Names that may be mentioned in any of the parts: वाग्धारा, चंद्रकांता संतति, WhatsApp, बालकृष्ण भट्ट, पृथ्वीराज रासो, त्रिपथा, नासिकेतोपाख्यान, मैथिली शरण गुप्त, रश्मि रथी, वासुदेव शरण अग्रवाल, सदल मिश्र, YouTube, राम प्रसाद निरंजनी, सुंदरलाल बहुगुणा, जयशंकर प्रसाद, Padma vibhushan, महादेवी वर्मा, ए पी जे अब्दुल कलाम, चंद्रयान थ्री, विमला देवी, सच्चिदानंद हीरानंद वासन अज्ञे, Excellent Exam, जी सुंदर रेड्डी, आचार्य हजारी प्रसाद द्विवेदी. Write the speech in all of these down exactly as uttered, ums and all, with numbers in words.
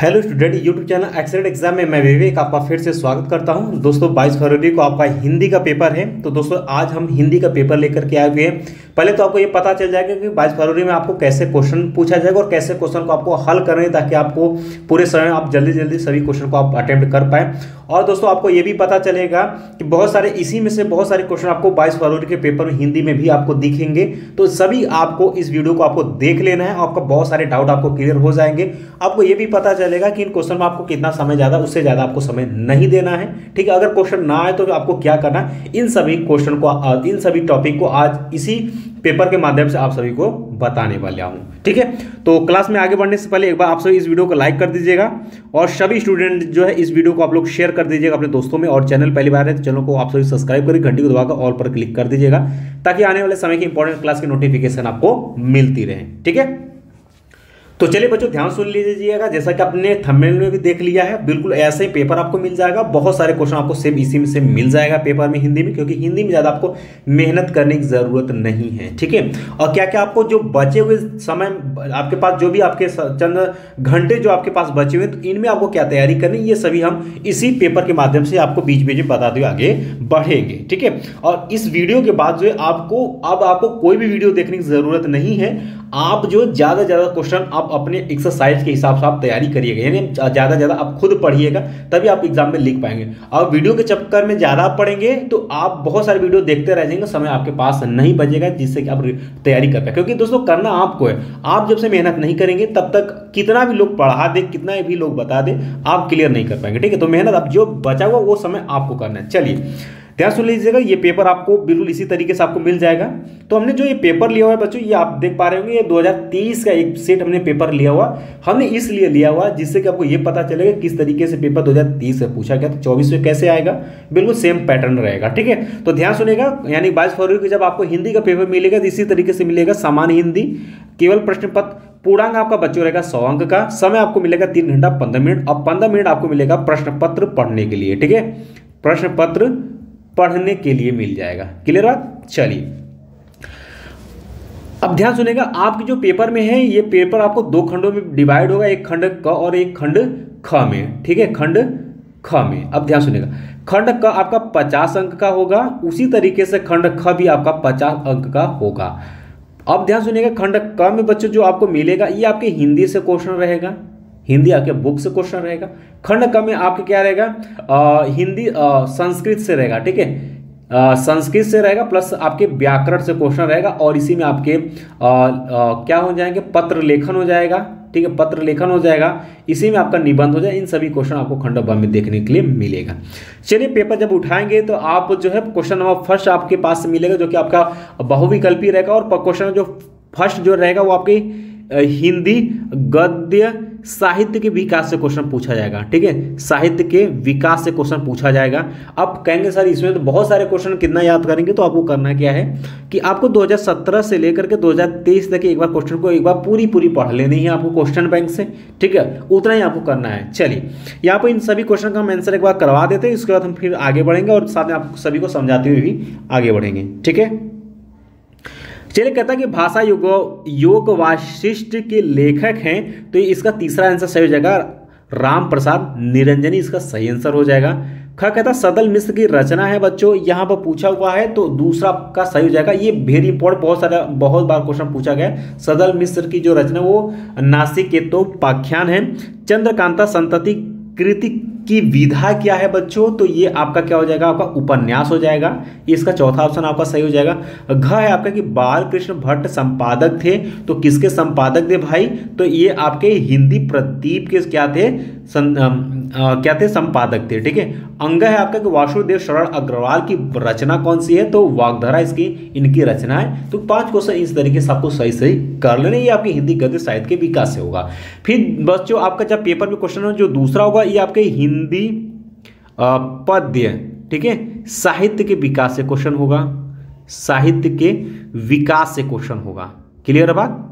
Hello student, YouTube channel excellent exam में मैं विवेक आपका फिर से स्वागत करता हूं। दोस्तों बाईस फरवरी को आपका हिंदी का पेपर है, तो दोस्तों आज हम हिंदी का पेपर लेकर के आए हुए हैं। पहले तो आपको ये पता चल जाएगा कि बाईस फरवरी में आपको कैसे क्वेश्चन पूछा जाएगा और कैसे क्वेश्चन को आपको हल करना है, ताकि आपको पूरे समय आप जल्दी जल्दी सभी क्वेश्चन को आप अटैम्प्ट कर पाएँ। और दोस्तों आपको ये भी पता चलेगा कि बहुत सारे इसी में से बहुत सारे क्वेश्चन आपको बाईस फरवरी के पेपर में हिंदी में भी आपको दिखेंगे। तो सभी आपको इस वीडियो को आपको देख लेना है, आपका बहुत सारे डाउट आपको क्लियर हो जाएंगे। आपको ये भी पता चलेगा कि इन क्वेश्चन में आपको कितना समय ज़्यादा, उससे ज़्यादा आपको समय नहीं देना है, ठीक है। अगर क्वेश्चन ना आए तो आपको क्या करना है, इन सभी क्वेश्चन को, इन सभी टॉपिक को आज इसी पेपर के माध्यम से आप सभी को बताने वाला हूँ, ठीक है। तो क्लास में आगे बढ़ने से पहले एक बार आप सभी इस वीडियो को लाइक कर दीजिएगा और सभी स्टूडेंट जो है इस वीडियो को आप लोग शेयर कर दीजिएगा अपने दोस्तों में। और चैनल पहली बार है तो चैनल को आप सभी सब्सक्राइब करके घंटी को दबाकर ऑल पर क्लिक कर दीजिएगा, ताकि आने वाले समय की इंपॉर्टेंट क्लास की नोटिफिकेशन आपको मिलती रहे, ठीक है। तो चलिए बच्चों ध्यान सुन लीजिएगा। जैसा कि आपने थंबनेल में भी देख लिया है, बिल्कुल ऐसे ही पेपर आपको मिल जाएगा। बहुत सारे क्वेश्चन आपको सेम इसी में से मिल जाएगा पेपर में हिंदी में, क्योंकि हिंदी में ज़्यादा आपको मेहनत करने की ज़रूरत नहीं है, ठीक है। और क्या क्या आपको जो बचे हुए समय आपके पास, जो भी आपके चंद घंटे जो आपके पास बचे हुए, तो इनमें आपको क्या तैयारी करनी, ये सभी हम इसी पेपर के माध्यम से आपको बीच बीच में बताते हुए आगे बढ़ेंगे, ठीक है। और इस वीडियो के बाद जो है आपको, अब आपको कोई भी वीडियो देखने की ज़रूरत नहीं है। आप जो ज़्यादा से ज़्यादा क्वेश्चन आप अपने एक्सरसाइज के हिसाब से आप तैयारी करिएगा, यानी ज़्यादा से ज़्यादा आप खुद पढ़िएगा, तभी आप एग्जाम में लिख पाएंगे। और वीडियो के चक्कर में ज़्यादा पढ़ेंगे तो आप बहुत सारे वीडियो देखते रह जाएंगे, समय आपके पास नहीं बचेगा जिससे कि आप तैयारी कर पाए। क्योंकि दोस्तों करना आपको है, आप जब से मेहनत नहीं करेंगे तब तक कितना भी लोग पढ़ा दे, कितना भी लोग बता दे, आप क्लियर नहीं कर पाएंगे, ठीक है। तो मेहनत आप जो बचा हुआ वो समय आपको करना है। चलिए ध्यान सुन लीजिएगा, ये पेपर आपको बिल्कुल इसी तरीके से आपको मिल जाएगा। तो हमने जो ये पेपर लिया हुआ है बच्चों, ये आप देख पा रहे होंगे, ये दो हज़ार तेईस का एक सेट हमने पेपर लिया हुआ। हमने इसलिए लिया हुआ जिससे कि आपको ये पता चलेगा किस तरीके से पेपर दो हज़ार तेईस से पूछा गया, तो चौबीस में कैसे आएगा, बिल्कुल सेम पैटर्न रहेगा, ठीक है। तो ध्यान सुनेगा, यानी बाईस फरवरी को जब आपको हिंदी का पेपर मिलेगा तो इसी तरीके से मिलेगा। सामान्य हिंदी केवल प्रश्न पत्र पूर्णांक आपका बच्चों रहेगा सौ अंक का, समय आपको मिलेगा तीन घंटा पंद्रह मिनट और पंद्रह मिनट आपको मिलेगा प्रश्न पत्र पढ़ने के लिए, ठीक है। प्रश्न पत्र पढ़ने के लिए मिल जाएगा, क्लियर बात। चलिए अब ध्यान सुनेगा, आपके जो पेपर में है ये पेपर आपको दो खंडों में डिवाइड होगा, एक खंड क और एक खंड ख में, ठीक है, खंड ख में। अब ध्यान सुनेगा, खंड क आपका पचास अंक का होगा, उसी तरीके से खंड ख भी आपका पचास अंक का होगा। अब ध्यान सुनेगा, खंड क में बच्चों जो आपको मिलेगा ये आपके हिंदी से क्वेश्चन रहेगा, हिंदी आपके बुक से क्वेश्चन रहेगा। खंड क में आपके क्या रहेगा, हिंदी आ, संस्कृत से रहेगा, ठीक है, संस्कृत से रहेगा, प्लस आपके व्याकरण से क्वेश्चन रहेगा। और इसी में आपके आ, आ, क्या हो जाएंगे, पत्र लेखन हो जाएगा, ठीक है, पत्र लेखन हो जाएगा, इसी में आपका निबंध हो जाएगा। इन सभी क्वेश्चन आपको खंड ब में देखने के लिए मिलेगा। चलिए पेपर जब उठाएंगे तो आप जो है क्वेश्चन नंबर फर्स्ट आपके पास मिलेगा, जो कि आपका बहुविकल्पी रहेगा। और क्वेश्चन जो फर्स्ट जो रहेगा वो आपकी हिंदी गद्य साहित्य के विकास से क्वेश्चन पूछा जाएगा, ठीक है, साहित्य के विकास से क्वेश्चन पूछा जाएगा। अब कहेंगे सर इसमें तो बहुत सारे क्वेश्चन कितना याद करेंगे, तो आपको करना क्या है कि आपको दो हज़ार सत्रह से लेकर के दो हज़ार तेईस तक एक बार क्वेश्चन को एक बार पूरी पूरी पढ़ लेनी है आपको क्वेश्चन बैंक से, ठीक है, उतना ही आपको करना है। चलिए यहाँ पर इन सभी क्वेश्चन का हम आंसर एक बार करवा देते हैं, इसके बाद हम फिर आगे बढ़ेंगे और साथ में आप सभी को समझाते हुए भी आगे बढ़ेंगे, ठीक है। चलिए कहता है कि भाषा योग योग वाशिष्ठ के लेखक हैं, तो इसका तीसरा आंसर सही हो जाएगा, राम प्रसाद निरंजनी इसका सही आंसर हो जाएगा। ख कहता सदल मिश्र की रचना है बच्चों, यहाँ पर पूछा हुआ है, तो दूसरा का सही हो जाएगा। ये वेरी इंपॉर्टेंट, बहुत सारा बहुत बार क्वेश्चन पूछा गया है। सदल मिश्र की जो रचना वो नासिकेतोपाख्यान है। चंद्रकांता संतति कृति की विधा क्या है बच्चों, तो ये आपका क्या हो जाएगा, आपका उपन्यास हो जाएगा, इसका चौथा ऑप्शन आपका सही हो जाएगा। घ है आपका कि बालकृष्ण भट्ट संपादक थे, तो किसके संपादक थे भाई, तो ये आपके हिंदी प्रदीप के क्या थे, सन, आ, क्या थे, संपादक थे, ठीक है। अंग है आपका कि वासुदेव शरण अग्रवाल की रचना कौन सी है, तो वाग्धारा इसकी इनकी रचना है। तो पांच क्वेश्चन इस तरीके से आपको सही सही कर लेने, ये आपके हिंदी गद्य साहित्य के विकास से होगा। फिर बच्चों आपका जब पेपर में क्वेश्चन जो दूसरा होगा ये आपके हिंदी पद्य, ठीक है, साहित्य के विकास से क्वेश्चन होगा, साहित्य के विकास से क्वेश्चन होगा, क्लियर बात।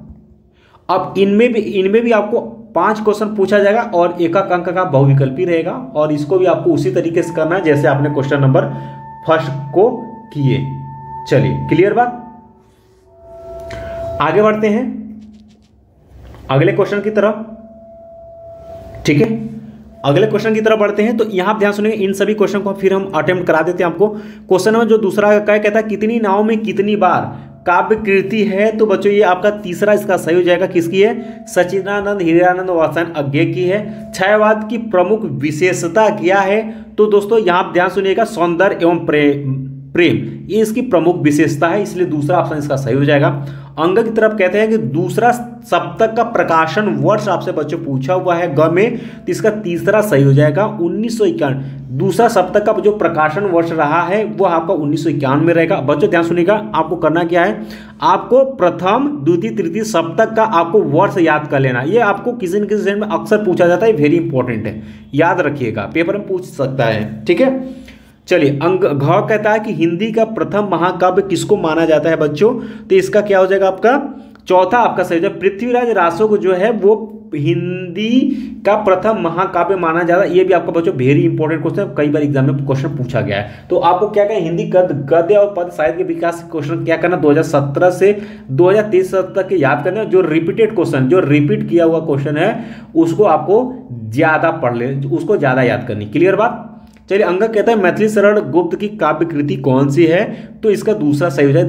अब इनमें भी इनमें भी आपको पांच क्वेश्चन पूछा जाएगा और एकाक अंक का बहुविकल्पी रहेगा, और इसको भी आपको उसी तरीके से करना है जैसे आपने क्वेश्चन नंबर फर्स्ट को किए। चलिए क्लियर बात, आगे बढ़ते हैं अगले क्वेश्चन की तरफ। ठीक है। अगले क्वेश्चन की तरफ बढ़ते हैं तो यहाँ आप ध्यान सुनेंगे, इन सभी क्वेश्चन को फिर हम अटेम्प्ट करा देते हैं आपको। क्वेश्चन नंबर जो दूसरा का कहता है कितनी नाव में कितनी बार काव्य कृति है, तो बच्चों ये आपका तीसरा इसका सही हो जाएगा। किसकी है? सच्चिदानंद हीरानंद वासन अज्ञे की है। छायावाद की प्रमुख विशेषता क्या है? तो दोस्तों यहाँ आप ध्यान सुनिएगा, सौंदर्य एवं प्रेम प्रेम ये इसकी प्रमुख विशेषता है, इसलिए दूसरा ऑप्शन इसका सही हो जाएगा। अंग की तरफ कहते हैं कि दूसरा सप्तक का प्रकाशन वर्ष आपसे बच्चों पूछा हुआ है ग में, तो इसका तीसरा सही हो जाएगा उन्नीस सौ इक्यावन। दूसरा सप्तक का जो प्रकाशन वर्ष रहा है वो आपका उन्नीस सौ इक्यावन में रहेगा। बच्चों ध्यान सुनिएगा, आपको करना क्या है, आपको प्रथम द्वितीय तृतीय सप्तक का आपको वर्ष याद कर लेना। ये आपको किसी न किसी में अक्सर पूछा जाता है, वेरी इंपॉर्टेंट है, याद रखिएगा, पेपर में पूछ सकता है, ठीक है। चलिए अंग घ कहता है कि हिंदी का प्रथम महाकाव्य किसको माना जाता है बच्चों, तो इसका क्या हो जाएगा आपका चौथा आपका सही जब पृथ्वीराज रासो को जो है वो हिंदी का प्रथम महाकाव्य माना जाता है। ये भी आपका बच्चों वेरी इंपॉर्टेंट क्वेश्चन, कई बार एग्जाम में क्वेश्चन पूछा गया है। तो आपको क्या क्या हिंदी गद्य गद्य और पद साहित्य के विकास क्वेश्चन क्या करना, दो हज़ार सत्रह से दो हज़ार तेईस तक के याद करना। जो रिपीटेड क्वेश्चन, जो रिपीट किया हुआ क्वेश्चन है उसको आपको ज्यादा पढ़ ले, उसको ज्यादा याद करनी। क्लियर बात। चलिए अंगक कहता है मैथिली शरण गुप्त की काव्य कृति कौन सी है, तो इसका दूसरा सही हो जाए,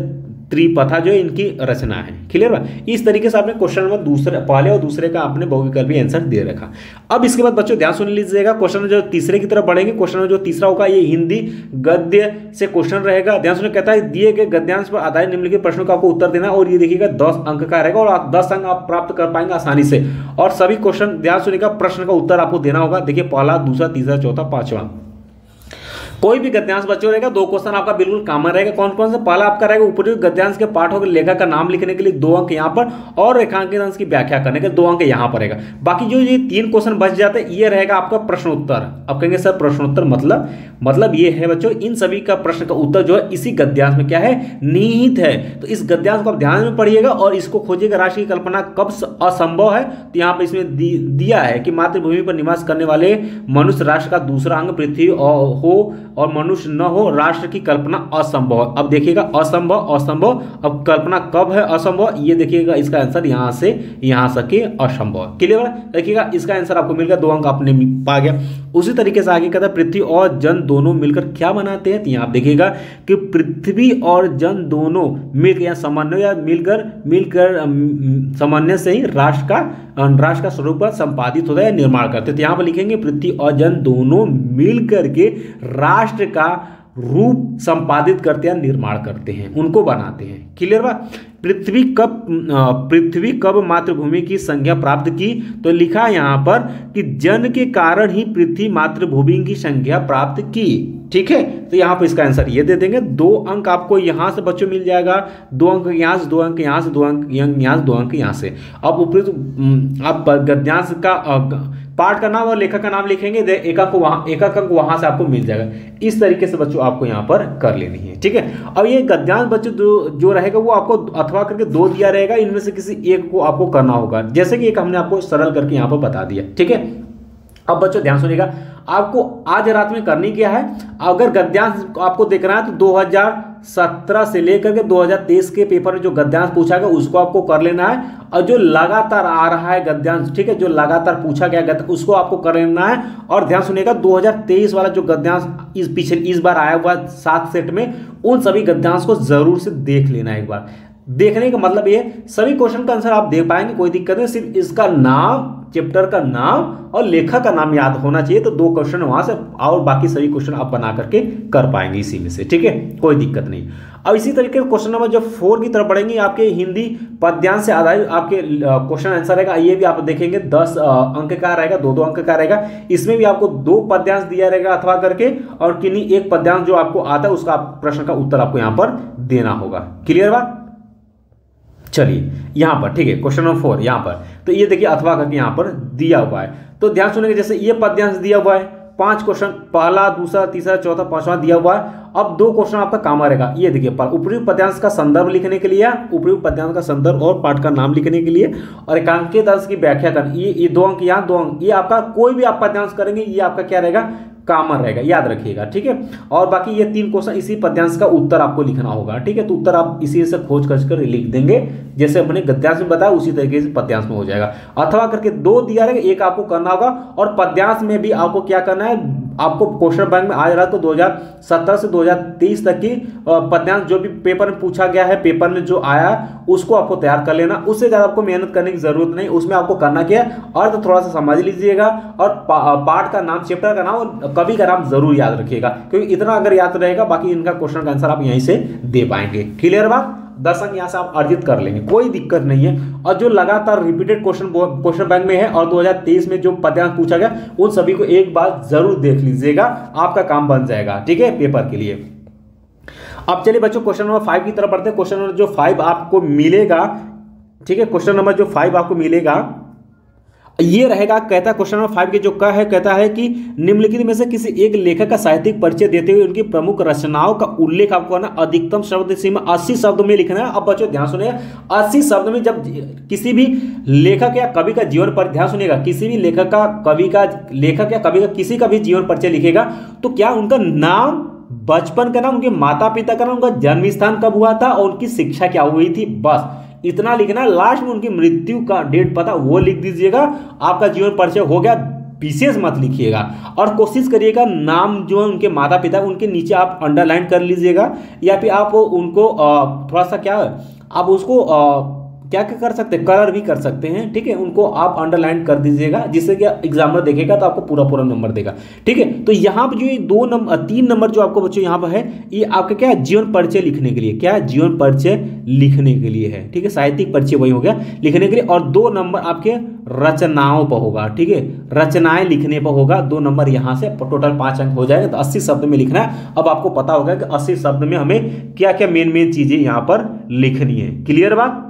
त्रिपथा जो इनकी रचना है। क्लियर बात। इस तरीके से आपने क्वेश्चन नंबर दूसरे पहले और दूसरे का आपने बहुविकल्पी आंसर दे रखा। अब इसके बाद बच्चों ध्यान सुन लीजिएगा, क्वेश्चन जो तीसरे की तरफ बढ़ेंगे। क्वेश्चन नंबर जो तीसरा होगा ये हिंदी गद्य से क्वेश्चन रहेगा। ध्यान सुन, कहता है दिए गए गद्यांश पर आधारित निम्नलिखित प्रश्नों का आपको उत्तर देना, और ये देखिएगा दस अंक का रहेगा और आप दस अंक आप प्राप्त कर पाएंगे आसानी से। और सभी क्वेश्चन ध्यान सुनेगा, प्रश्न का उत्तर आपको देना होगा। देखिए पहला, दूसरा, तीसरा, चौथा, पांचवा, कोई भी गद्यांश बच्चों रहेगा, दो क्वेश्चन आपका बिल्कुल कॉमन रहेगा। कौन कौन सा? पहला आपका रहेगा उपयुक्त गद्यांश के पाठों के लेखक का नाम लिखने के लिए दो अंक यहाँ पर, और रेखांकित अंश की व्याख्या करने के दो अंक यहाँ पर रहेगा। बाकी जो ये तीन क्वेश्चन बच जाते हैं ये रहेगा आपका प्रश्नोत्तर। आप कहेंगे सर प्रश्नोत्तर मतलब मतलब ये है बच्चों, इन सभी का प्रश्न का उत्तर जो है इसी गद्यांश में क्या है, निहित है। तो इस गद्यांश को आप ध्यान में पढ़िएगा और इसको खोजिएगा। राष्ट्र की कल्पना कब असंभव है, तो यहाँ पर इसमें दिया है कि मातृभूमि पर निवास करने वाले मनुष्य राष्ट्र का दूसरा अंग पृथ्वी हो और मनुष्य न हो, राष्ट्र की कल्पना असंभव। अब देखिएगा असंभव असंभव, अब कल्पना कब है असंभव, ये देखिएगा इसका आंसर यहाँ से यहाँ सके असंभव। क्लियर। देखिएगा इसका आंसर आपको मिल गया, दो अंक आपने पा गया। उसी तरीके से आगे कहता है पृथ्वी और जन दोनों मिलकर क्या बनाते हैं, तो यहाँ आप देखिएगा कि पृथ्वी और जन दोनों मिलकर समन्वय या मिलकर मिलकर समन्वय से ही राष्ट्र का राष्ट्र का स्वरूप संपादित होता है, निर्माण करते हैं। तो यहाँ पर लिखेंगे पृथ्वी और जन दोनों मिलकर के राष्ट्र का रूप संपादित करते हैं, निर्माण करते हैं, उनको बनाते हैं। क्लियर बात। पृथ्वी कब पृथ्वी कब मातृभूमि की संज्ञा प्राप्त की, तो लिखा यहाँ पर कि जन के कारण ही पृथ्वी मातृभूमि की संज्ञा प्राप्त की। ठीक है, तो यहाँ पर इसका आंसर ये दे देंगे। दो अंक आपको यहाँ से बच्चों मिल जाएगा, दो अंक यहाँ से, दो अंक यहाँ से, दो अंक यहाँ से, दो अंक यहाँ से। अब उपयुक्त आप गद्यांश का पाठ का नाम और लेखक का नाम लिखेंगे, एक अंक वहाँ एक अंक वहाँ से आपको मिल जाएगा। इस तरीके से बच्चों आपको यहाँ पर कर लेनी है। ठीक है। अब ये गद्यांश बच्चों जो, जो रहेगा वो आपको अथवा करके दो दिया रहेगा, इनमें से किसी एक को आपको करना होगा, जैसे कि एक हमने आपको सरल करके यहाँ पर बता दिया। ठीक है। अब बच्चों ध्यान सुनिएगा, आपको आज रात में करनी क्या है, अगर गद्यांश आपको देख रहा है तो दो हज़ार सत्रह से लेकर के दो हज़ार तेईस के पेपर में जो गद्यांश पूछा गया उसको आपको कर लेना है, और जो लगातार आ रहा है गद्यांश, ठीक है, जो लगातार पूछा गया उसको आपको कर लेना है। और ध्यान सुनिएगा दो हज़ार तेईस वाला जो गद्यांश इस पिछले इस बार आया हुआ सात सेट में, उन सभी गद्यांश को जरूर से देख लेना है। एक बार देखने का मतलब ये सभी क्वेश्चन का आंसर आप दे पाएंगे, कोई दिक्कत नहीं, सिर्फ इसका नाम, चैप्टर का नाम और लेखक का नाम याद होना चाहिए, तो दो क्वेश्चन वहां से और बाकी सभी क्वेश्चन आप बना करके कर पाएंगे इसी में से। ठीक है, कोई दिक्कत नहीं। अब इसी तरीके से क्वेश्चन नंबर जो फोर की तरफ बढ़ेंगे, आपके हिंदी पद्यांश से आधारित आपके क्वेश्चन आंसर रहेगा। ये भी आप देखेंगे दस अंक का रहेगा, दो दो अंक का रहेगा। इसमें भी आपको दो पद्यांश दिया रहेगा अथवा करके, और किन्हीं एक पद्यांश जो आपको आता है उसका प्रश्न का उत्तर आपको यहाँ पर देना होगा। क्लियर बात। चलिए यहाँ पर, ठीक है, क्वेश्चन नंबर फोर यहाँ पर, तो ये देखिए अथवा करके यहाँ पर दिया हुआ है। तो ध्यान सुनेंगे, जैसे ये पद्यांश दिया हुआ है, पांच क्वेश्चन, पहला, दूसरा, तीसरा, चौथा, पांचवा दिया हुआ है। अब दो क्वेश्चन आपका काम रहेगा। ये देखिए उपयुक्त पद्यांश का संदर्भ लिखने के लिए, उपयुक्त पद्यांश का संदर्भ और पाठ का नाम लिखने के लिए, और एकांकित अंश की व्याख्या करनी, ये दो अंक यहाँ, दो अंक। ये आपका कोई भी आप पद्यांश करेंगे, ये आपका क्या रहेगा, कॉमन रहेगा, याद रखिएगा, ठीक है। और बाकी ये तीन क्वेश्चन इसी पद्यांश का उत्तर आपको लिखना होगा, ठीक है। तो उत्तर आप इसी से खोज खर्च कर लिख देंगे, जैसे हमने गद्यांश में बताया उसी तरीके से पद्यांश में हो जाएगा। अथवा करके दो दिया रहेगा, एक आपको करना होगा। और पद्यांश में भी आपको क्या करना है, आपको क्वेश्चन बैंक में आज रहा तो दो हज़ार सत्रह से दो हज़ार तेईस तक की पद्यांश जो भी पेपर में पूछा गया है, पेपर में जो आया उसको आपको तैयार कर लेना। उससे ज़्यादा आपको मेहनत करने की जरूरत नहीं, उसमें आपको करना क्या है अर्थ थोड़ा सा समझ लीजिएगा। और पार्ट का नाम, चैप्टर का नाम और कवि का नाम जरूर याद रखिएगा, क्योंकि इतना अगर याद रहेगा बाकी इनका क्वेश्चन का आंसर आप यहीं से दे पाएंगे। क्लियर बात, दस अंक यहाँ से आप अर्जित कर लेंगे, कोई दिक्कत नहीं है। और जो लगातार रिपीटेड क्वेश्चन क्वेश्चन बैंक में है और दो हज़ार तेईस में जो पद्यांश पूछा गया उन सभी को एक बार जरूर देख लीजिएगा, आपका काम बन जाएगा, ठीक है, पेपर के लिए। अब चलिए बच्चों क्वेश्चन नंबर फाइव की तरफ बढ़ते हैं। क्वेश्चन नंबर जो फाइव आपको मिलेगा, ठीक है, क्वेश्चन नंबर जो फाइव आपको मिलेगा ये रहेगा, कहता है क्वेश्चन नंबर फाइव के जो का है, कहता है कि निम्नलिखित में से किसी एक लेखक का साहित्यिक परिचय देते हुए उनकी प्रमुख रचनाओं का उल्लेख आपको करना। अधिकतम शब्द सीमा अस्सी शब्द में लिखना है। अब बच्चों ध्यान सुनिए, अस्सी शब्द में जब किसी भी लेखक या कवि का जीवन पर, ध्यान सुनिएगा, किसी भी लेखक का कवि का लेखक या कवि का किसी का भी जीवन परिचय लिखेगा तो क्या उनका नाम, बचपन का नाम, उनके माता पिता का नाम, उनका जन्म स्थान कब हुआ था और उनकी शिक्षा क्या हुई थी, बस इतना लिखना। लास्ट में उनकी मृत्यु का डेट पता वो लिख दीजिएगा, आपका जीवन परिचय हो गया, विशेष मत लिखिएगा। और कोशिश करिएगा नाम जो है उनके माता पिता उनके नीचे आप अंडरलाइन कर लीजिएगा, या फिर आप उनको थोड़ा सा क्या आप उसको क्या क्या कर सकते हैं, कलर भी कर सकते हैं, ठीक है, उनको आप अंडरलाइन कर दीजिएगा, जिससे कि एग्जामिनर देखेगा तो आपको पूरा पूरा नंबर देगा, ठीक है। तो यहाँ पर जो ये दो नंबर तीन नंबर जो आपको बच्चों यहाँ पर है, ये आपका क्या है जीवन परिचय लिखने के लिए, क्या है जीवन परिचय लिखने के लिए है, ठीक है, साहित्यिक परिचय वही हो गया लिखने के लिए। और दो नंबर आपके रचनाओं पर होगा, ठीक है, रचनाएं लिखने पर होगा दो नंबर, यहाँ से टोटल पाँच अंक हो जाएगा। तो अस्सी शब्द में लिखना है। अब आपको पता होगा कि अस्सी शब्द में हमें क्या क्या मेन मेन चीज़ें यहाँ पर लिखनी है। क्लियर बात,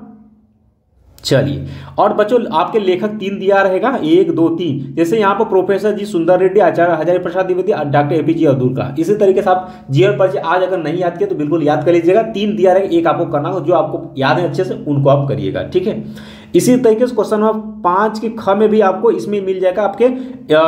चलिए। और बच्चों आपके लेखक तीन दिया रहेगा, एक दो तीन, जैसे यहाँ पर professor जी सुंदर रेड्डी, आचार्य हजारी प्रसाद द्विवेदी, doctor ए पी जे अब्दुल कलाम, इसी तरीके से आप जीवन परिचय आज अगर नहीं याद किया तो बिल्कुल याद कर लीजिएगा। तीन दिया रहेगा, एक आपको करना हो, जो आपको याद है अच्छे से उनको आप करिएगा, ठीक है। इसी तरीके से क्वेश्चन नंबर पाँच के ख में भी आपको इसमें मिल जाएगा, आपके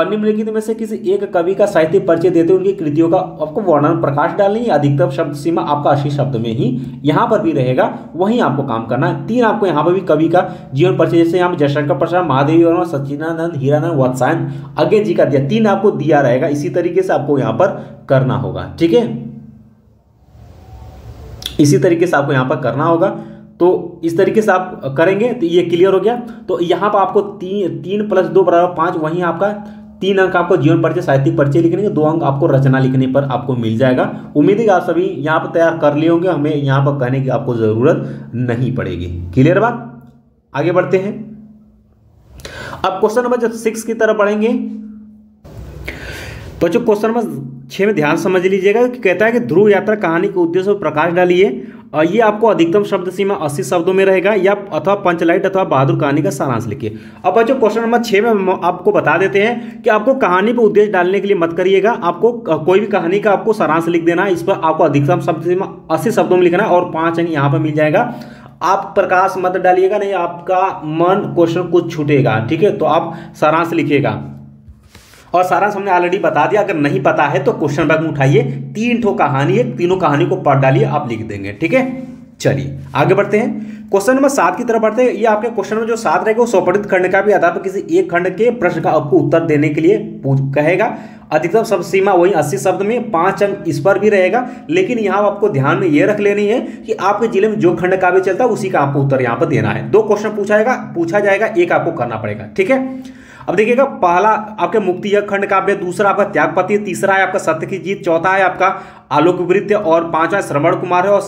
निम्नलिखित में से किसी एक कवि का साहित्यिक परिचय देते हैं उनकी कृतियों का आपको वर्णन प्रकाश डालनी है। अधिकतम शब्द सीमा आपका अस्सी शब्द में ही यहाँ पर भी रहेगा, वहीं आपको काम करना है। तीन आपको यहाँ पर भी कवि का जीवन परिचय, जैसे यहाँ पर जयशंकर प्रसाद, महादेवी वर्मा, सच्चिदानंद, हीरानंद, वत्सायन अज्ञे जी का दिया, तीन आपको दिया रहेगा, इसी तरीके से आपको यहाँ पर करना होगा, ठीक है, इसी तरीके से आपको यहाँ पर करना होगा। तो इस तरीके से आप करेंगे तो ये क्लियर हो गया। तो यहाँ पर आपको तीन तीन प्लस दो बराबर पाँच, वहीं आपका तीन अंक आपको जीवन परिचय साहित्यिक परिचय लिखने के, दो अंक आपको रचना लिखने पर आपको मिल जाएगा। उम्मीद है कि आप सभी यहाँ पर तैयार कर लिए होंगे, हमें यहाँ पर कहने की आपको ज़रूरत नहीं पड़ेगी। क्लियर बात, आगे बढ़ते हैं। अब क्वेश्चन नंबर जब सिक्स की तरफ बढ़ेंगे बच्चों, क्वेश्चन नंबर छः में ध्यान समझ लीजिएगा कि कहता है कि ध्रुव यात्रा कहानी के उद्देश्य पर प्रकाश डालिए। और ये आपको अधिकतम शब्द सीमा अस्सी शब्दों में रहेगा, या अथवा पंचलाइट अथवा बहादुर कहानी का सारांश लिखिए। अब बच्चों क्वेश्चन नंबर छः में आपको बता देते हैं कि आपको कहानी पर उद्देश्य डालने के लिए मत करिएगा, आपको कोई भी कहानी का आपको सारांश लिख देना है। इस पर आपको अधिकतम शब्द सीमा अस्सी शब्दों में लिखना है और पाँच अंक यहाँ पर मिल जाएगा। आप प्रकाश मत डालिएगा, नहीं आपका मन क्वेश्चन कुछ छूटेगा, ठीक है। तो आप सारांश लिखिएगा, और सारांश हमने ऑलरेडी बता दिया, अगर नहीं पता है तो क्वेश्चन बैंक में उठाइए, तीन ठो कहानी है, तीनों कहानी को पढ़ डालिए, आप लिख देंगे, ठीक है। चलिए आगे बढ़ते हैं, क्वेश्चन नंबर सात की तरफ बढ़ते हैं। ये आपके क्वेश्चन नंबर जो सात रहेगा वो स्वपठित खंड का भी आधार पर किसी एक खंड के प्रश्न का आपको उत्तर देने के लिए कहेगा। अधिकतम शब्द सीमा वही अस्सी शब्द में, पाँच अंक इस पर भी रहेगा। लेकिन यहाँ आपको ध्यान में ये रख लेनी है कि आपके जिले में जो खंड काव्य चलता है उसी का आपको उत्तर यहाँ पर देना है। दो क्वेश्चन पूछाएगा पूछा जाएगा, एक आपको करना पड़ेगा, ठीक है। अब देखिएगा, पहला आपके मुक्ति यज्ञ खंड काव्य, दूसरा आपका त्यागपति, तीसरा है आपका सत्य की जीत, चौथा है आपका आलोक वृत्य, और पांचवा श्रवण कुमार है, और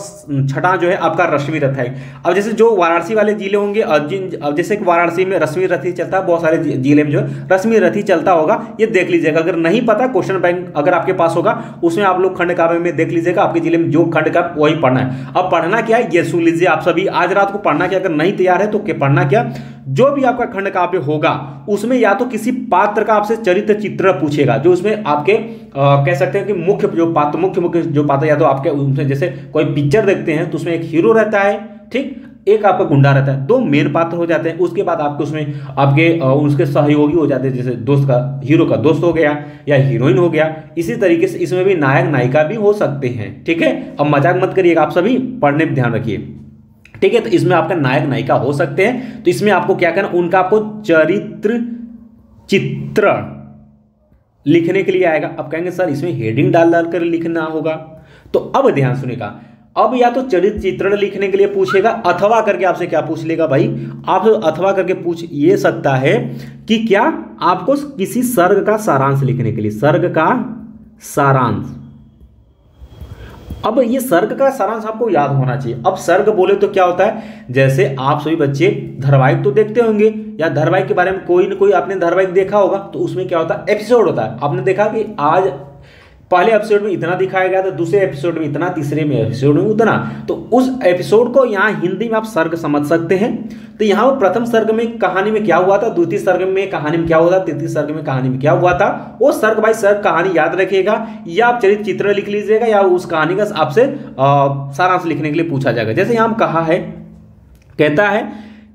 छठा जो है आपका रश्मि रथ है। अब जैसे जो वाराणसी वाले जिले होंगे, अब जैसे कि वाराणसी में रश्मि रथ ही चलता है, बहुत सारे जिले में जो है रश्मि रथ ही चलता होगा, ये देख लीजिएगा। अगर नहीं पता, क्वेश्चन बैंक अगर आपके पास होगा उसमें आप लोग खंड काव्य में देख लीजिएगा, आपके जिले में जो खंड काव्य वही पढ़ना है। अब पढ़ना क्या है ये सुन लीजिए आप सभी, आज रात को पढ़ना क्या, अगर नहीं तैयार है तो पढ़ना क्या, जो भी आपका खंड काव्य होगा उसमें या तो किसी पात्र का आपसे चरित्र चित्र पूछेगा, जो उसमें आपके आ, कह सकते हैं कि मुख्य जो पात्र मुख्य मुख्य जो पात्र, या तो आपके उसमें जैसे कोई पिक्चर देखते हैं तो उसमें एक हीरो रहता है, ठीक, एक आपका गुंडा रहता है, दो मेन पात्र हो जाते हैं। उसके बाद आपको उसमें आपके उसके सहयोगी हो जाते हैं, जैसे दोस्त का हीरो का दोस्त हो गया या हीरोइन हो गया। इसी तरीके से इसमें भी नायक नायिका भी हो सकते हैं। ठीक है, अब मजाक मत करिएगा, आप सभी पढ़ने पर ध्यान रखिए। ठीक है, तो इसमें आपका नायक नायिका हो सकते हैं। तो इसमें आपको क्या करना, उनका आपको चरित्र चित्र लिखने के लिए आएगा। अब कहेंगे सर इसमें हेडिंग डाल डाल कर लिखना होगा, तो अब ध्यान सुनेगा। अब या तो चरित्र चित्रण लिखने के लिए पूछेगा, अथवा करके आपसे क्या पूछ लेगा भाई, आप अथवा करके पूछ ये सकता है कि क्या आपको किसी सर्ग का सारांश लिखने के लिए, सर्ग का सारांश। अब ये सर्ग का सारांश आपको याद होना चाहिए। अब सर्ग बोले तो क्या होता है, जैसे आप सभी बच्चे धारावाहिक तो देखते होंगे, या धारावाहिक के बारे में कोई ना कोई आपने धारावाहिक देखा होगा। तो उसमें क्या होता है, एपिसोड होता है। आपने देखा कि आज पहले एपिसोड में इतना दिखाया गया था, दूसरे एपिसोड में इतना, तीसरे में एपिसोड में उतना। तो उस एपिसोड को यहाँ हिंदी में आप सर्ग समझ सकते हैं। तो यहाँ पर प्रथम सर्ग में कहानी में क्या हुआ था, द्वितीय सर्ग में कहानी में क्या हुआ था, तृतीय सर्ग में कहानी में क्या हुआ था, वो सर्ग बाई सर्ग कहानी याद रखिएगा। या आप चरित्र चित्र लिख लीजिएगा, या उस कहानी का आपसे सारांश लिखने के लिए पूछा जाएगा। जैसे यहाँ कहा है, कहता है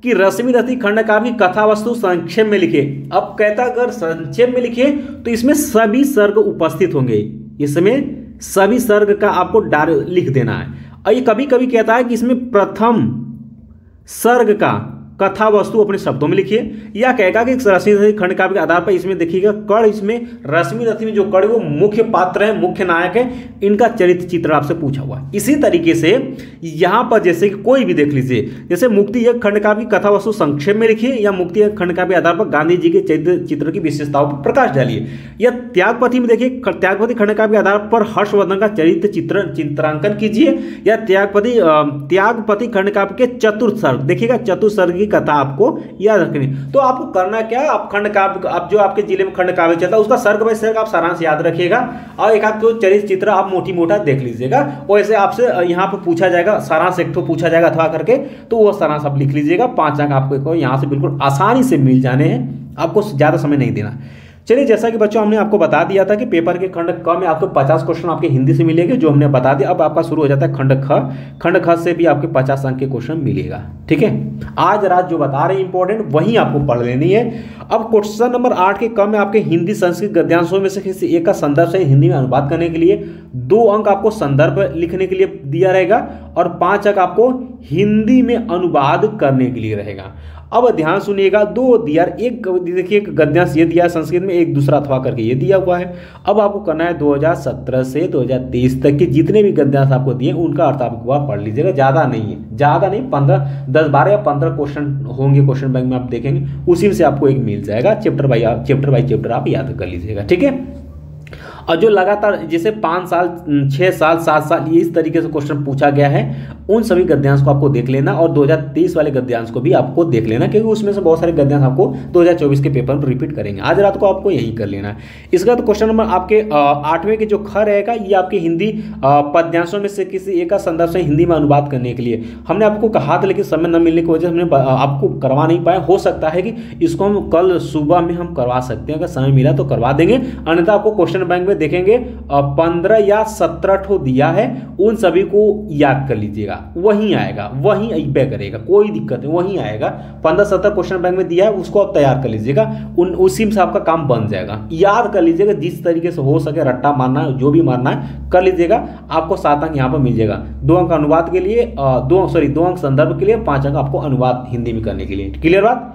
कि रश्मि रथी खंडकार की कथा वस्तु संक्षेप में लिखे। अब कहता अगर संक्षेप में लिखे तो इसमें सभी सर्ग उपस्थित होंगे, इसमें सभी सर्ग का आपको डार लिख देना है। और ये कभी कभी कहता है कि इसमें प्रथम सर्ग का कथा वस्तु अपने शब्दों में लिखिए, या कहेगा कि रश्मि रथी खंडकाव्य के आधार पर इसमें देखिएगा कड़, इसमें रश्मि रथी में जो कड़ वो मुख्य पात्र है, मुख्य नायक है, इनका चरित्र चित्र आपसे पूछा हुआ। इसी तरीके से यहाँ पर जैसे कि कोई भी देख लीजिए, जैसे मुक्ति यज्ञ खंडकाव्य की कथा वस्तु संक्षेप में लिखिए, या मुक्ति यज्ञ खंडकाव्य के आधार पर गांधी जी के चरित्र चित्र की विशेषताओं पर प्रकाश डालिए, या त्यागपति में देखिए त्यागपति खंडकाव्य के आधार पर हर्षवर्धन का चरित्र चित्र चित्रांकन कीजिए, या त्यागपति त्यागपति खंडकाव्य के चतुर्थ सर्ग देखिएगा, चतुर्थ सर्ग कथा आपको याद रखनी। तो आपको करना क्या है, आप खंडकाव्य, आप जो आपके जिले में खंडकाव्य चलता है उसका सर्ग बाय सर्ग आप सारांश याद रखिएगा, और एक आपको चरित्र चित्र आप मोटी मोटा देख लीजिएगा। वैसे आपसे यहाँ पर पूछा जाएगा सारांश, एक तो पूछा जाएगा अथवा करके, तो वो सारांश आप लिख लीजिएगा। पांच अंक आपको यहाँ से बिल्कुल आसानी से मिल जाने हैं, आपको ज्यादा समय नहीं देना। चलिए, जैसा कि बच्चों हमने आपको बता दिया था कि पेपर के खंड क में आपको पचास क्वेश्चन आपके हिंदी से मिलेंगे, जो हमने बता दिया। अब आपका शुरू हो जाता है खंड ख, खंड ख से भी आपके पचास अंक के क्वेश्चन मिलेगा। ठीक है, आज रात जो बता रहे हैं इंपॉर्टेंट, वही आपको पढ़ लेनी है। अब क्वेश्चन नंबर आठ के क में आपके हिंदी संस्कृत गद्यांशों में से किसी एक का संदर्भ से हिंदी में अनुवाद करने के लिए दो अंक आपको संदर्भ लिखने के लिए दिया रहेगा, और पाँच अंक आपको हिंदी में अनुवाद करने के लिए रहेगा। अब ध्यान सुनिएगा, दो दिया, एक देखिए गद्यांश ये दिया संस्कृत में, एक दूसरा अथवा करके ये दिया हुआ है। अब आपको करना है दो हज़ार सत्रह से दो हज़ार तेईस तक के जितने भी गद्यांश आपको दिए उनका अर्थ आपको आप पढ़ लीजिएगा। ज़्यादा नहीं है, ज़्यादा नहीं, पंद्रह दस बारह या पंद्रह क्वेश्चन होंगे, क्वेश्चन बैंक में आप देखेंगे, उसी में से आपको एक मिल जाएगा। Chapter by chapter by chapter आप याद कर लीजिएगा। ठीक है, और जो लगातार जैसे पाँच साल, छः साल, सात साल, ये इस तरीके से क्वेश्चन पूछा गया है, उन सभी गद्यांश को आपको देख लेना, और दो हज़ार तेईस वाले गद्यांश को भी आपको देख लेना, क्योंकि उसमें से बहुत सारे गद्यांश आपको दो हज़ार चौबीस के पेपर में रिपीट करेंगे। आज रात को आपको यही कर लेना है। इसके बाद क्वेश्चन नंबर आपके आठवें के जो ख रहेगा, ये आपके हिंदी पद्यांशों में से किसी एक का संदर्भ से हिंदी में अनुवाद करने के लिए हमने आपको कहा था, लेकिन समय न मिलने की वजह से हमने आपको करवा नहीं पाया। हो सकता है कि इसको हम कल सुबह में हम करवा सकते हैं, अगर समय मिला तो करवा देंगे, अन्यथा आपको क्वेश्चन बैंक में देखेंगे पंद्रह या सत्रह ठो दिया है, उन सभी को याद कर लीजिएगा, वहीं आएगा, वहीं अबे करेगा, कोई दिक्कत नहीं, वहीं आएगा। पंद्रह सत्रह क्वेश्चन बैंक में दिया है, उसको आप तैयार कर लीजिएगा, उन उसी से आपका काम बन जाएगा। याद कर लीजिएगा, जिस तरीके से हो सके रट्टा मारना है, जो भी मारना है कर लीजिएगा। आपको सात अंक यहाँ पर मिल जाएगा, दो अंक अनुवाद के लिए, दो सॉरी दो अंक संदर्भ के लिए, पाँच अंक आपको अनुवाद हिंदी में करने के लिए। क्लियर बात,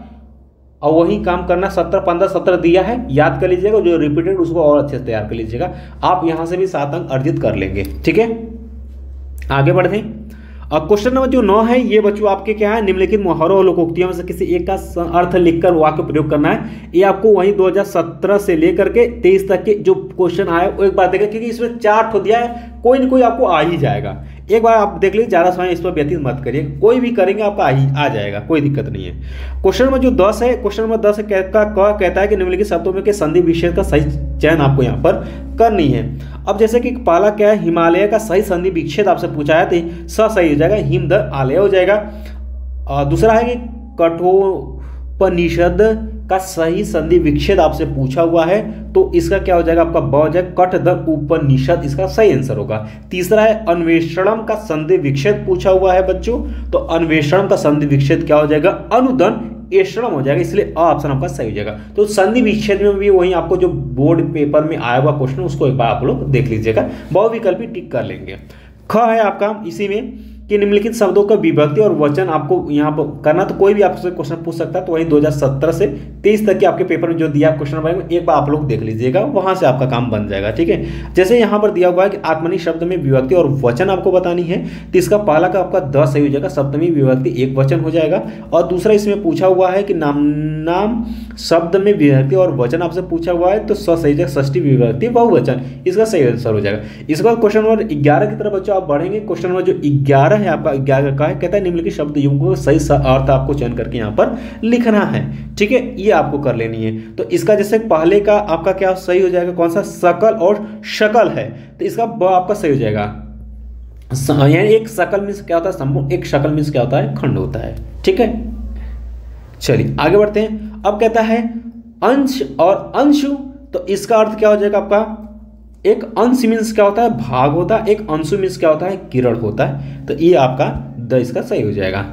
और वही काम करना, सत्रह पंद्रह सत्रह दिया है याद कर लीजिएगा, जो रिपीटेड उसको और अच्छे से तैयार कर लीजिएगा। आप यहाँ से भी सात अंक अर्जित कर लेंगे। ठीक है, आगे बढ़ते हैं। और क्वेश्चन नंबर जो नौ है, ये बच्चों आपके क्या है, निम्नलिखित मुहावरों और लोकोक्तियों में से किसी एक का अर्थ लिखकर वाक्य प्रयोग करना है। ये आपको वहीं दो हज़ार सत्रह से लेकर के तेईस तक के जो क्वेश्चन आए वो एक बार देखें, क्योंकि इसमें चार ठो दिया है, कोई ना कोई आपको आ ही जाएगा। एक बार आप देख लीजिए, ज़्यादा समय इस पर व्यतीत मत करिए, कोई भी करेंगे आपका आ ही आ जाएगा, कोई दिक्कत नहीं है। क्वेश्चन नंबर जो दस है, क्वेश्चन नंबर दस का क कहता है कि निम्नलिखित शब्दों में के संधि विशेष का सही चयन आपको यहाँ पर करनी है। अब जैसे कि पहला क्या है, हिमालय का सही संधि विच्छेद आपसे पूछा है, तो स सही हो जाएगा, हिम द आलय हो जाएगा। दूसरा है कि कठोर उपनिषद का सही संधि विच्छेद आपसे पूछा हुआ है तो इसका क्या हो जाएगा, आपका ब हो जाएगा कट द उपनिषद, इसका सही आंसर होगा। तीसरा है अन्वेषणम का संधि विच्छेद पूछा हुआ है बच्चों, तो अन्वेषणम का संधि विच्छेद क्या हो जाएगा, अनुदन एषणम हो जाएगा, इसलिए अ ऑप्शन आपका सही हो जाएगा। तो संधि विच्छेद में भी वही आपको जो बोर्ड पेपर में आया हुआ क्वेश्चन उसको एक बार आप लोग देख लीजिएगा, बहुविकल्पी टिक कर लेंगे। ख है आपका इसी में कि निम्नलिखित शब्दों का विभक्ति और वचन आपको यहाँ पर करना, तो कोई भी आपसे क्वेश्चन पूछ सकता है, तो वही दो हज़ार सत्रह से तेईस तक के आपके पेपर में जो दिया क्वेश्चन नंबर एक बार आप लोग देख लीजिएगा, वहां से आपका काम बन जाएगा। ठीक है, जैसे यहाँ पर दिया हुआ है कि आत्मनि शब्द में विभक्ति और वचन आपको बतानी है, तो इसका पहला का आपका दस सही हो जाएगा, सप्तमी विभक्ति एक वचन हो जाएगा। और दूसरा इसमें पूछा हुआ है कि नाम नाम शब्द में विभक्ति और वचन आपसे पूछा हुआ है, तो स सही जाएगा, षष्ठी विभक्ति बहुवचन, इसका सही आंसर हो जाएगा। इसके बाद क्वेश्चन नंबर ग्यारह की तरफ बच्चों आप बढ़ेंगे। क्वेश्चन नंबर जो ग्यारह है आपका ग्यारह का है, कहता है निम्नलिखित शब्द युग्मों का सही अर्थ आपको चयन करके यहाँ पर लिखना है। ठीक है, ये आपको कर लेनी है। तो इसका जैसे पहले का आपका क्या सही हो जाएगा, कौन सा, सकल और शकल है, तो इसका ब आपका सही हो जाएगा। यानी एक सकल मीन्स क्या होता है, संभव, एक शकल मीन्स क्या होता है, खंड होता है। ठीक है, चलिए आगे बढ़ते हैं। अब कहता है अंश और अंशु, तो इसका अर्थ क्या हो जाएगा आपका, एक अंश मीन्स क्या होता है, भाग होता है, एक अंशु मीन्स क्या होता है, किरण होता है, तो ये आपका द इसका सही हो जाएगा।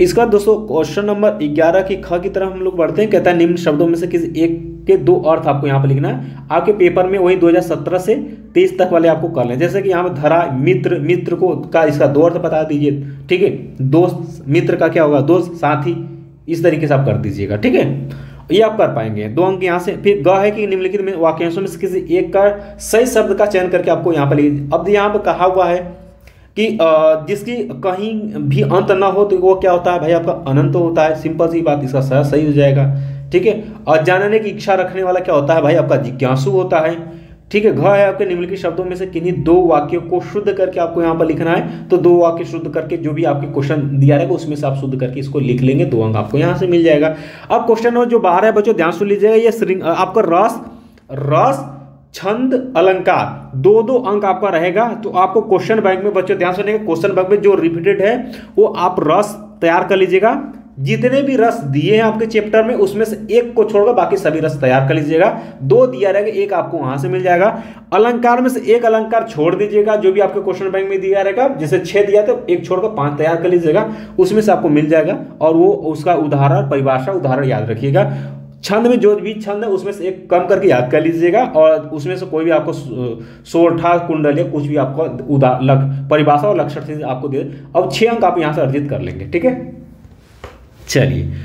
इसके बाद दोस्तों क्वेश्चन नंबर ग्यारह की ख की तरफ हम लोग बढ़ते हैं। कहता है निम्न शब्दों में से किसी एक के दो अर्थ आपको यहाँ पर लिखना है, आपके पेपर में वही दो हज़ार सत्रह से तेईस तक वाले आपको कर लें, जैसे कि यहाँ पर धरा मित्र, मित्र को का इसका दो अर्थ बता दीजिए। ठीक है, दोस्त मित्र का क्या होगा, दोस्त साथी, इस तरीके से आप कर दीजिएगा। ठीक है, ये आप कर पाएंगे, दो अंक यहाँ से। फिर ग है कि निम्नलिखित में वाक्यांशों में से किसी एक का सही शब्द का चयन करके आपको यहाँ पर लिख, अब यहाँ पर कहा हुआ है कि जिसकी कहीं भी अंत ना हो, तो वो क्या होता है भाई, आपका अनंत होता है, सिंपल सी बात, इसका सही हो जाएगा। ठीक है, और जानने की इच्छा रखने वाला क्या होता है भाई, आपका जिज्ञासु होता है। ठीक है, घ है आपके निम्नलिखित शब्दों में से किन्हीं दो वाक्यों को शुद्ध करके आपको यहाँ पर लिखना है, तो दो वाक्य शुद्ध करके जो भी आपके क्वेश्चन दिया रहेगा उसमें से आप शुद्ध करके इसको लिख लेंगे, दो अंक आपको यहाँ से मिल जाएगा। अब क्वेश्चन नंबर जो बारह है बच्चों ध्यान सुन लीजिएगा, ये श्रृंग आपका रस, रस छंद अलंकार दो दो अंक आपका रहेगा, तो आपको क्वेश्चन बैंक में बच्चों ध्यान सुनिएगा, क्वेश्चन बैंक में जो रिपीटेड है वो आप रस तैयार कर लीजिएगा, जितने भी रस दिए हैं आपके चैप्टर में उसमें से एक को छोड़कर बाकी सभी रस तैयार कर लीजिएगा, दो दिया रहेगा एक आपको वहां से मिल जाएगा। अलंकार में से एक अलंकार छोड़ दीजिएगा, जो भी आपके क्वेश्चन बैंक में दिया रहेगा, जैसे छह दिया था एक छोड़कर पांच तैयार कर लीजिएगा, उसमें से आपको मिल जाएगा, और वो उसका उदाहरण, परिभाषा, उदाहरण याद रखिएगा। छंद में जो भी छंद है उसमें से एक कम करके याद कर लीजिएगा, और उसमें से कोई भी आपको सोरठा, कुंडल या कुछ भी आपको उदाहरण, परिभाषा और लक्षण से आपको दे, अब छह अंक आप यहाँ से अर्जित कर लेंगे। ठीक है, चलिए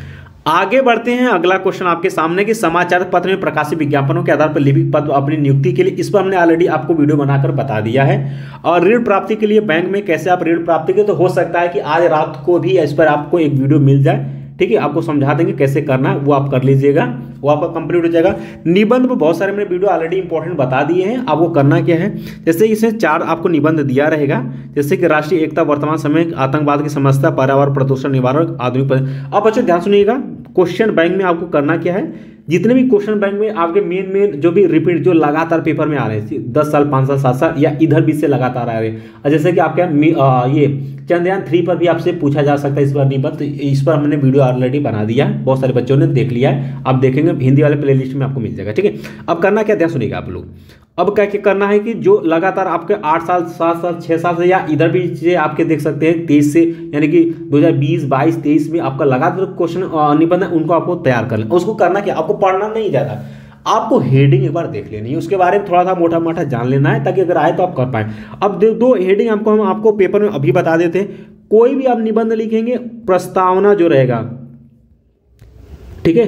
आगे बढ़ते हैं। अगला क्वेश्चन आपके सामने कि समाचार पत्र में प्रकाशित विज्ञापनों के आधार पर लिपिक पद अपनी नियुक्ति के लिए, इस पर हमने ऑलरेडी आपको वीडियो बनाकर बता दिया है। और ऋण प्राप्ति के लिए बैंक में कैसे आप ऋण प्राप्ति के, तो हो सकता है कि आज रात को भी इस पर आपको एक वीडियो मिल जाए। ठीक है, आपको समझा देंगे कैसे करना, वो आप कर लीजिएगा, वो आपका कंप्लीट हो जाएगा। निबंध पर बहुत सारे मैंने वीडियो ऑलरेडी इंपॉर्टेंट बता दिए हैं, आपको करना क्या है, जैसे इसमें चार आपको निबंध दिया रहेगा, जैसे कि राष्ट्रीय एकता, वर्तमान समय, आतंकवाद की समस्या, पर्यावरण प्रदूषण निवारण, आधुनिक। अब अच्छा ध्यान सुनिएगा, क्वेश्चन बैंक में आपको करना क्या है, जितने भी क्वेश्चन बैंक में आपके मेन मेन जो भी रिपीट, जो लगातार पेपर में आ रहे हैं, दस साल, पाँच साल, सात साल या इधर बीच से लगातार आ रहे हैं, जैसे कि आपके ये चंद्रयान थ्री पर भी आपसे पूछा जा सकता है इस बार निबंध, तो इस पर हमने वीडियो ऑलरेडी बना दिया, बहुत सारे बच्चों ने देख लिया है, आप देखेंगे हिंदी वाले प्लेलिस्ट में आपको मिल जाएगा। ठीक है, अब करना क्या, ध्यान सुनिएगा आप लोग, अब क्या क्या करना है कि जो लगातार आपके आठ साल, सात साल, छः साल से या इधर भी से आपके देख सकते हैं तेईस से, यानी कि दो हज़ार बीस, बाईस, तेईस में आपका लगातार क्वेश्चन निबंध है, उनको आपको तैयार कर लें। उसको करना क्या, आपको पढ़ना नहीं ज़्यादा, आपको हेडिंग एक बार देख लेनी है, उसके बारे में थोड़ा सा मोटा मोटा जान लेना है, ताकि अगर आए तो आप कर पाएँ। अब दो हेडिंग आपको हम आपको पेपर में अभी बता देते हैं, कोई भी आप निबंध लिखेंगे, प्रस्तावना जो रहेगा, ठीक है,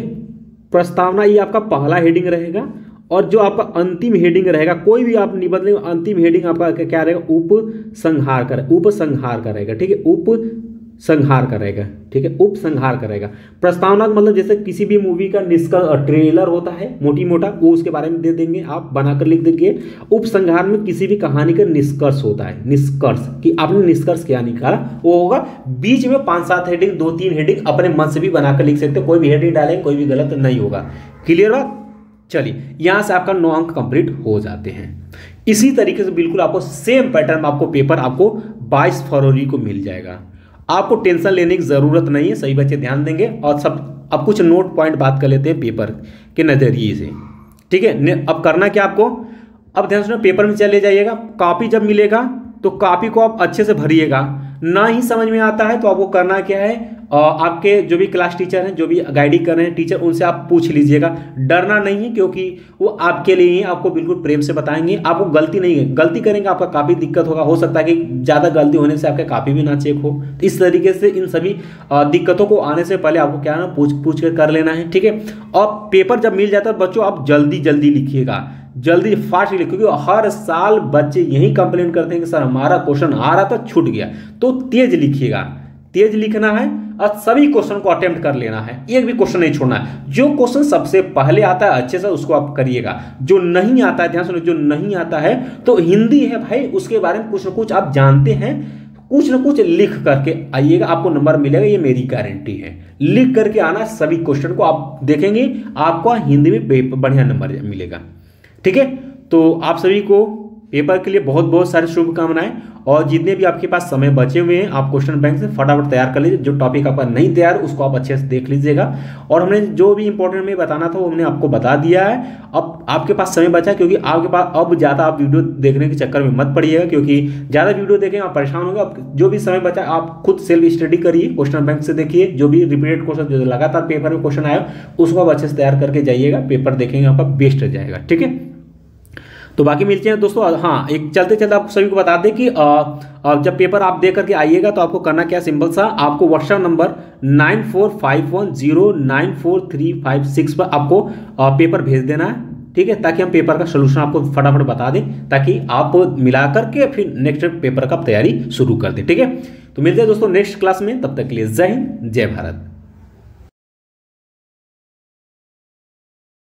प्रस्तावना ये आपका पहला हेडिंग रहेगा, और जो आपका अंतिम हेडिंग रहेगा, कोई भी आप निबंध लें, अंतिम हेडिंग आपका क्या रहेगा, उपसंहार कर, उपसंहार का रहेगा। ठीक है, उपसंहार का रहेगा, ठीक है, उपसंहार का रहेगा। प्रस्तावना मतलब जैसे किसी भी मूवी का निष्कर्ष, ट्रेलर होता है मोटी मोटा, वो उसके बारे में दे देंगे, आप बनाकर लिख देंगे। उपसंहार में किसी भी कहानी का निष्कर्ष होता है, निष्कर्ष कि आपने निष्कर्ष क्या निकाला, वो होगा। बीच में पांच सात हेडिंग, दो तीन हेडिंग अपने मन से भी बनाकर लिख सकते, कोई भी हेडिंग डालेंगे, कोई भी गलत नहीं होगा। क्लियर बात, चलिए यहाँ से आपका नौ अंक कंप्लीट हो जाते हैं। इसी तरीके से बिल्कुल आपको सेम पैटर्न में आपको पेपर आपको बाईस फरवरी को मिल जाएगा, आपको टेंशन लेने की ज़रूरत नहीं है, सभी बच्चे ध्यान देंगे और सब अब कुछ नोट पॉइंट बात कर लेते हैं पेपर के नज़रिए से, ठीक है। अब करना क्या आपको, अब ध्यान सुनो, पेपर में चले जाइएगा, कॉपी जब मिलेगा तो कॉपी को आप अच्छे से भरिएगा। ना ही समझ में आता है तो आपको करना क्या है, आपके जो भी क्लास टीचर हैं, जो भी गाइडिंग कर रहे हैं टीचर, उनसे आप पूछ लीजिएगा। डरना नहीं है क्योंकि वो आपके लिए ही आपको बिल्कुल प्रेम से बताएंगे। आपको गलती नहीं है, गलती करेंगे आपका काफ़ी दिक्कत होगा, हो सकता है कि ज़्यादा गलती होने से आपका काफ़ी भी ना चेक हो। तो इस तरीके से इन सभी दिक्कतों को आने से पहले आपको क्या है ना, पूछ पूछ कर कर लेना है, ठीक है। और पेपर जब मिल जाता है बच्चों, आप जल्दी जल्दी लिखिएगा, जल्दी फास्ट लिख, क्योंकि हर साल बच्चे यही कंप्लेन करते हैं कि सर हमारा क्वेश्चन आ रहा था छूट गया। तो तेज लिखिएगा, तेज लिखना है और सभी क्वेश्चन को अटेम्प्ट कर लेना है, एक भी क्वेश्चन नहीं छोड़ना है। जो क्वेश्चन सबसे पहले आता है अच्छे से उसको आप करिएगा, जो नहीं आता है, ध्यान सुनो, जो नहीं आता है तो हिंदी है भाई, उसके बारे में कुछ ना कुछ आप जानते हैं, कुछ ना कुछ लिख करके आइएगा, आपको नंबर मिलेगा, ये मेरी गारंटी है। लिख करके आना सभी क्वेश्चन को, आप देखेंगे आपको हिंदी में बढ़िया नंबर मिलेगा, ठीक है। तो आप सभी को पेपर के लिए बहुत बहुत सारी शुभकामनाएं, और जितने भी आपके पास समय बचे हुए हैं आप क्वेश्चन बैंक से फटाफट तैयार कर लीजिए। जो टॉपिक आपका नहीं तैयार उसको आप अच्छे से देख लीजिएगा, और हमने जो भी इंपॉर्टेंट में बताना था वो हमने आपको बता दिया है। अब आपके पास समय बचा है, क्योंकि आपके पास अब ज़्यादा आप वीडियो देखने के चक्कर में मत पड़िएगा, क्योंकि ज़्यादा वीडियो देखेंगे आप परेशान होंगे। अब जो भी समय बचा आप खुद सेल्फ स्टडी करिए, क्वेश्चन बैंक से देखिए, जो भी रिपीटेड क्वेश्चन, जो लगातार पेपर में क्वेश्चन आया उसको आप अच्छे से तैयार करके जाइएगा, पेपर देखेंगे आपका बेस्ट रह जाएगा, ठीक है। तो बाकी मिलते हैं दोस्तों। हाँ, एक चलते चलते आप सभी को बता दें कि आ, आ, जब पेपर आप दे करके आइएगा तो आपको करना क्या, सिंपल सा, आपको WhatsApp number nine four five one zero nine four three five six पर आपको आ, पेपर भेज देना है, ठीक है, ताकि हम पेपर का सोल्यूशन आपको फटाफट बता दें, ताकि आप मिला करके फिर नेक्स्ट पेपर का तैयारी शुरू कर दें, ठीक है। तो मिलते हैं दोस्तों नेक्स्ट क्लास में, तब तक के लिए जय हिंद, जय भारत।